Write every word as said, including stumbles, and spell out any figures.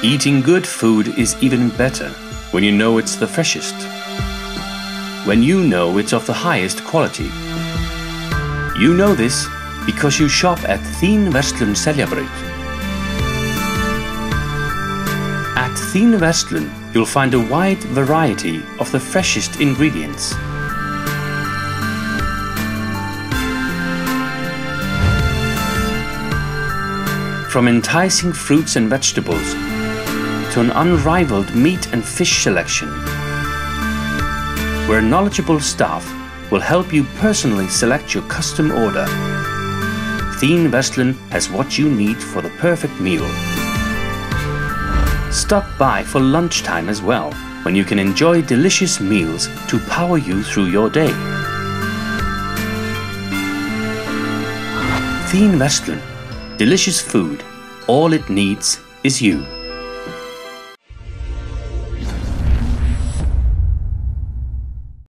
Eating good food is even better when you know it's the freshest, when you know it's of the highest quality. You know this because you shop at Þín Verslun Seljabraut. At Þín Verslun, you'll find a wide variety of the freshest ingredients. From enticing fruits and vegetables to an unrivaled meat and fish selection, where knowledgeable staff will help you personally select your custom order. Þín Verslun has what you need for the perfect meal. Stop by for lunchtime as well, when you can enjoy delicious meals to power you through your day. Þín Verslun. Delicious food. All it needs is you.